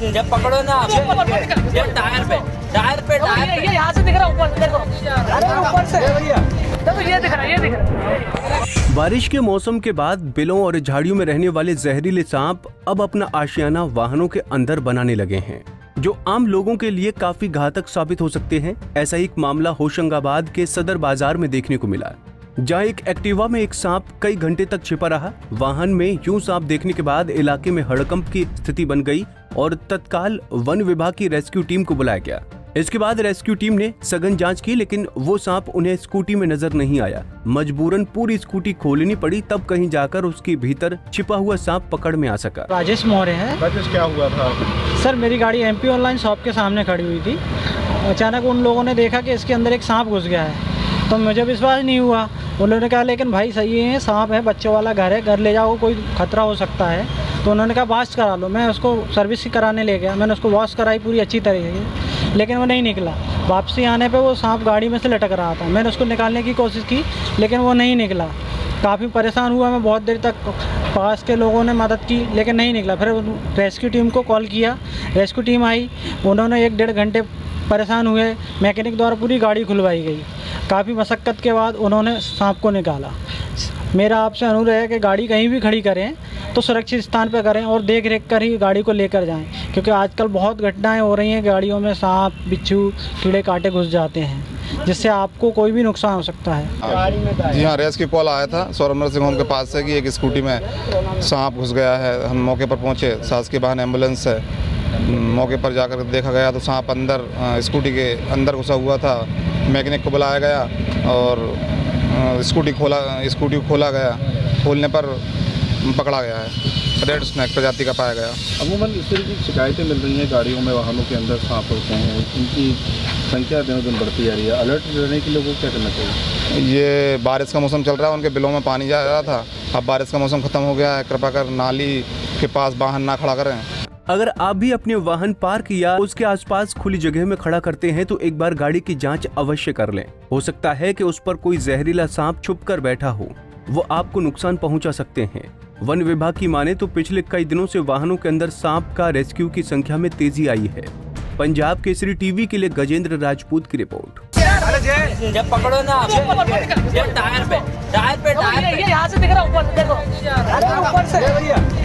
जब पकड़ो ना टायर पे यहाँ से दिख रहा ऊपर से। बारिश के मौसम के बाद बिलों और झाड़ियों में रहने वाले जहरीले सांप अब अपना आशियाना वाहनों के अंदर बनाने लगे हैं, जो आम लोगों के लिए काफी घातक साबित हो सकते हैं। ऐसा ही एक मामला होशंगाबाद के सदर बाजार में देखने को मिला, जहां एक एक्टिवा में एक सांप कई घंटे तक छिपा रहा। वाहन में यूं सांप देखने के बाद इलाके में हड़कंप की स्थिति बन गई और तत्काल वन विभाग की रेस्क्यू टीम को बुलाया गया। इसके बाद रेस्क्यू टीम ने सघन जांच की, लेकिन वो सांप उन्हें स्कूटी में नजर नहीं आया। मजबूरन पूरी स्कूटी खोलनी पड़ी, तब कहीं जाकर उसके भीतर छिपा हुआ सांप पकड़ में आ सका। राजेश मोहरे है। राजेश, क्या हुआ था? सर, मेरी गाड़ी MP ऑनलाइन शॉप के सामने खड़ी हुई थी। अचानक उन लोगों ने देखा कि इसके अंदर एक सांप घुस गया है, तो मुझे विश्वास नहीं हुआ। उन्होंने कहा, लेकिन भाई सही है, सांप है, बच्चों वाला घर है, घर ले जाओ, कोई खतरा हो सकता है। तो उन्होंने कहा वॉश करा लो। मैं उसको सर्विस कराने ले गया, मैंने उसको वॉश कराई पूरी अच्छी तरीके से, लेकिन वो नहीं निकला। वापसी आने पे वो सांप गाड़ी में से लटक रहा था। मैंने उसको निकालने की कोशिश की, लेकिन वो नहीं निकला। काफ़ी परेशान हुआ मैं, बहुत देर तक पास के लोगों ने मदद की, लेकिन नहीं निकला। फिर रेस्क्यू टीम को कॉल किया, रेस्क्यू टीम आई। उन्होंने 1-1.5 घंटे परेशान हुए। मैकेनिक द्वारा पूरी गाड़ी खुलवाई गई। काफ़ी मशक्क़त के बाद उन्होंने सांप को निकाला। मेरा आपसे अनुरोध है कि गाड़ी कहीं भी खड़ी करें तो सुरक्षित स्थान पर करें और देख रेख कर ही गाड़ी को लेकर जाएं, क्योंकि आजकल बहुत घटनाएं हो रही हैं। गाड़ियों में सांप, बिच्छू, कीड़े कांटे घुस जाते हैं, जिससे आपको कोई भी नुकसान हो सकता है। जी हाँ, रेस्क्यू कॉल आया था सौरभ नरसिंह के पास से कि एक स्कूटी में सांप घुस गया है। हम मौके पर पहुँचे, सास के वाहन एम्बुलेंस है। मौके पर जाकर देखा गया तो सांप अंदर, स्कूटी के अंदर घुसा हुआ था। मैकेनिक को बुलाया गया और स्कूटी खोला गया। खोलने पर पकड़ा गया है, रेड स्नैक प्रजाति का पाया गया। अमूमन इस तरह की शिकायतें मिल रही हैं, गाड़ियों में, वाहनों के अंदर सांप होते हैं। इनकी संख्या दिनों दिन बढ़ती जा रही है। अलर्ट रहने के लिए वो क्या करना चाहिए? ये बारिश का मौसम चल रहा है, उनके बिलों में पानी जा रहा था। अब बारिश का मौसम खत्म हो गया है, कृपा कर नाली के पास वाहन ना खड़ा करें। अगर आप भी अपने वाहन पार्क या उसके आसपास खुली जगह में खड़ा करते हैं तो एक बार गाड़ी की जांच अवश्य कर लें। हो सकता है कि उस पर कोई जहरीला सांप छुपकर बैठा हो, वो आपको नुकसान पहुंचा सकते हैं। वन विभाग की माने तो पिछले कई दिनों से वाहनों के अंदर सांप का रेस्क्यू की संख्या में तेजी आई है। पंजाब केसरी TV के लिए गजेंद्र राजपूत की रिपोर्ट। जब पकड़ो ना टायर पे यहाँ से दिख रहा ऊपर से।